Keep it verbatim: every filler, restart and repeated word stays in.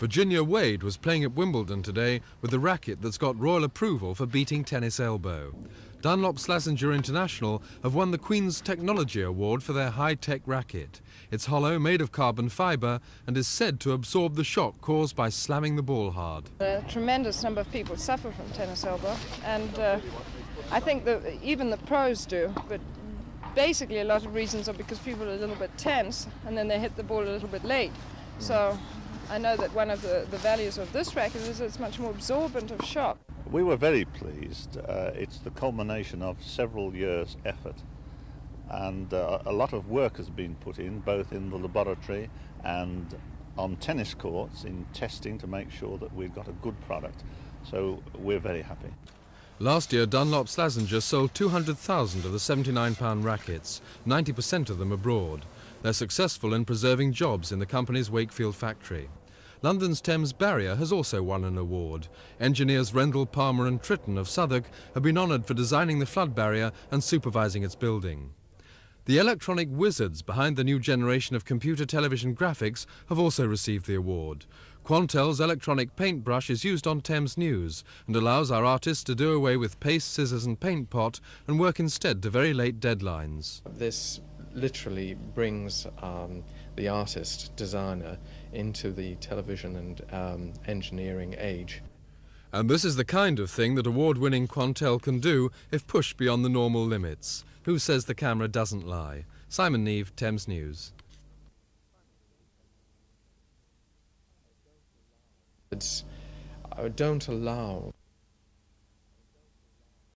Virginia Wade was playing at Wimbledon today with the racket that's got royal approval for beating tennis elbow. Dunlop Slazenger International have won the Queen's Technology Award for their high-tech racket. It's hollow, made of carbon fibre, and is said to absorb the shock caused by slamming the ball hard. A tremendous number of people suffer from tennis elbow, and uh, I think that even the pros do, but basically a lot of reasons are because people are a little bit tense and then they hit the ball a little bit late. So I know that one of the, the values of this racket is it's much more absorbent of shock. We were very pleased. Uh, it's the culmination of several years' effort, and uh, a lot of work has been put in, both in the laboratory and on tennis courts, in testing to make sure that we've got a good product. So we're very happy. Last year, Dunlop Slazenger sold two hundred thousand of the seventy-nine pound rackets, ninety percent of them abroad. They're successful in preserving jobs in the company's Wakefield factory. London's Thames Barrier has also won an award. Engineers Rendell Palmer and Tritton of Southwark have been honoured for designing the flood barrier and supervising its building. The electronic wizards behind the new generation of computer television graphics have also received the award. Quantel's electronic paintbrush is used on Thames News and allows our artists to do away with paste, scissors and paint pot and work instead to very late deadlines. This literally brings um, the artist, designer, into the television and um, engineering age. And this is the kind of thing that award-winning Quantel can do if pushed beyond the normal limits. Who says the camera doesn't lie? Simon Neve, Thames News. It's, I don't allow